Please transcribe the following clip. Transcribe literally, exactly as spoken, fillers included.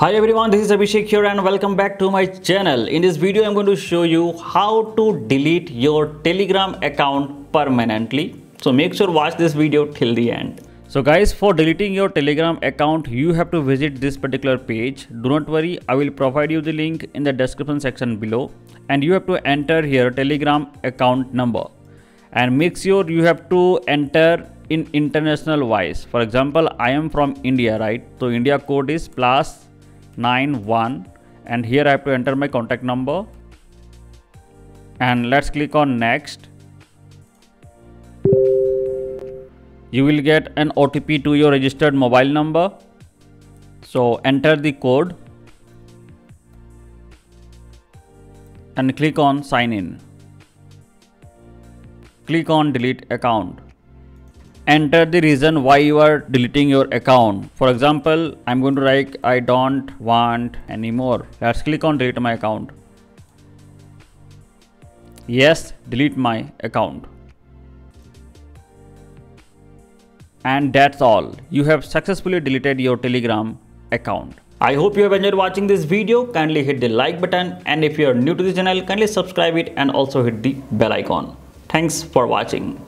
Hi everyone, this is Abhishek here and welcome back to my channel. In this video, I'm going to show you how to delete your Telegram account permanently. So make sure watch this video till the end. So guys, for deleting your Telegram account, you have to visit this particular page. Do not worry, I will provide you the link in the description section below. And you have to enter here Telegram account number. And make sure you have to enter in international wise. For example, I am from India, right? So India code is plus nine one, and here I have to enter my contact number and let's click on next. You will get an O T P to your registered mobile number, so enter the code and click on sign in. Click on delete account. Enter the reason why you are deleting your account. For example, I'm going to write I don't want anymore. Let's click on delete my account. Yes, delete my account. And that's all. You have successfully deleted your Telegram account. I hope you have enjoyed watching this video. Kindly hit the like button, and if you are new to the channel, kindly subscribe it and also hit the bell icon. Thanks for watching.